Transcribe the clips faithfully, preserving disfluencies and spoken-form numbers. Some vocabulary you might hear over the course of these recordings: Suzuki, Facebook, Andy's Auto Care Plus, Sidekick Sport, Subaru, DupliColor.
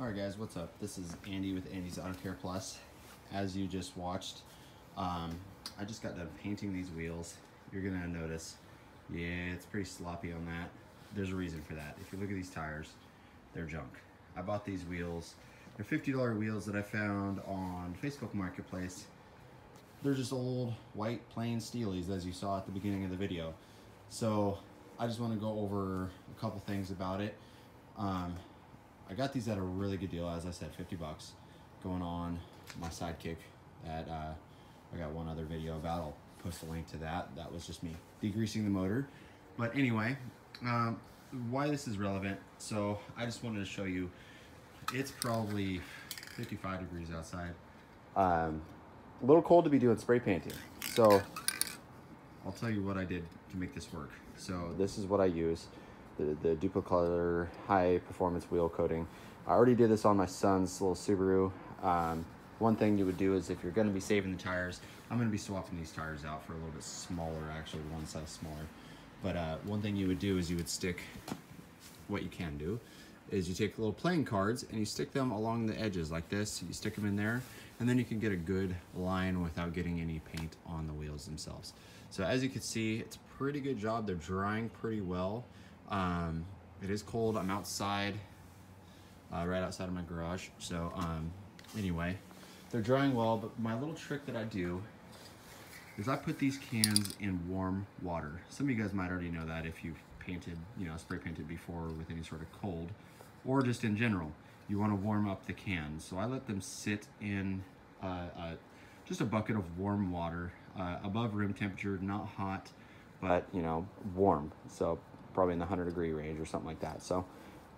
Alright guys, what's up? This is Andy with Andy's Auto Care Plus. As you just watched, um, I just got done painting these wheels. You're gonna notice, yeah, it's pretty sloppy on that. There's a reason for that. If you look at these tires, they're junk. I bought these wheels. They're fifty dollar wheels that I found on Facebook Marketplace. They're just old, white, plain steelies, as you saw at the beginning of the video. So I just want to go over a couple things about it. Um, I got these at a really good deal, as I said, fifty bucks, going on my Sidekick that uh, I got one other video about. I'll post a link to that. That was just me degreasing the motor. But anyway, um, why this is relevant. So I just wanted to show you, it's probably fifty-five degrees outside. Um, a little cold to be doing spray painting. So I'll tell you what I did to make this work. So this is what I use, the, the DupliColor high performance wheel coating. I already did this on my son's little Subaru. Um, one thing you would do is if you're gonna be saving the tires, I'm gonna be swapping these tires out for a little bit smaller, actually one size smaller. But uh, one thing you would do is you would stick, what you can do, is you take little playing cards and you stick them along the edges like this. You stick them in there and then you can get a good line without getting any paint on the wheels themselves. So as you can see, it's a pretty good job. They're drying pretty well. Um, it is cold. I'm outside, uh, right outside of my garage. So um, anyway, they're drying well, but my little trick that I do is I put these cans in warm water. Some of you guys might already know that if you've painted, you know, spray painted before with any sort of cold, or just in general, you want to warm up the cans. So I let them sit in uh, uh, just a bucket of warm water, uh, above room temperature, not hot, but you know, warm. So probably in the one hundred degree range or something like that. So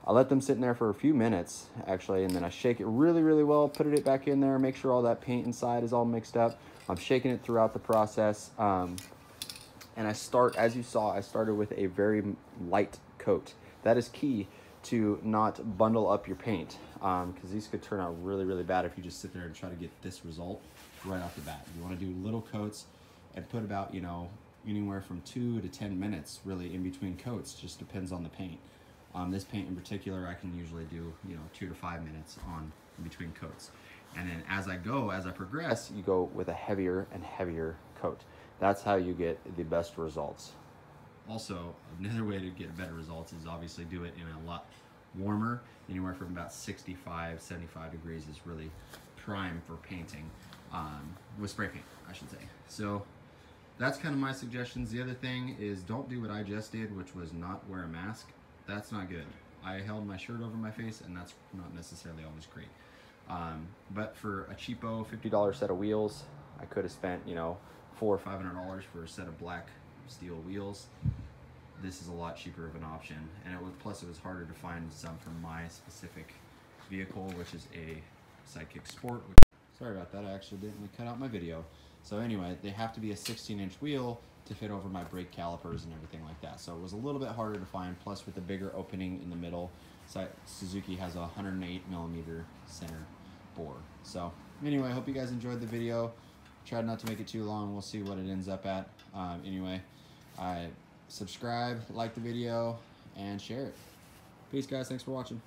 I let them sit in there for a few minutes actually, and then I shake it really, really well, put it back in there, make sure all that paint inside is all mixed up. I'm shaking it throughout the process. Um, and I start, as you saw, I started with a very light coat. That is key to not bundle up your paint, um, because these could turn out really, really bad if you just sit there and try to get this result right off the bat. You want to do little coats and put about, you know, anywhere from two to ten minutes really in between coats, just depends on the paint. Um, this paint in particular, I can usually do, you know, two to five minutes on in between coats. And then as I go, as I progress, you go with a heavier and heavier coat. That's how you get the best results. Also, another way to get better results is obviously do it in a lot warmer. Anywhere from about sixty-five, seventy-five degrees is really prime for painting, um, with spray paint, I should say. So that's kind of my suggestions. The other thing is don't do what I just did, which was not wear a mask. That's not good. I held my shirt over my face and that's not necessarily always great. Um, but for a cheapo fifty dollar set of wheels, I could have spent, you know, four or five hundred dollars for a set of black steel wheels. This is a lot cheaper of an option, and it was, plus it was harder to find some for my specific vehicle, which is a Sidekick Sport. Sorry about that, I actually didn't cut out my video. So anyway, they have to be a sixteen inch wheel to fit over my brake calipers and everything like that. So it was a little bit harder to find, plus with the bigger opening in the middle. So Suzuki has a one hundred eight millimeter center bore. So anyway, I hope you guys enjoyed the video. Tried not to make it too long. We'll see what it ends up at. Um, anyway, I subscribe, like the video, and share it. Peace, guys. Thanks for watching.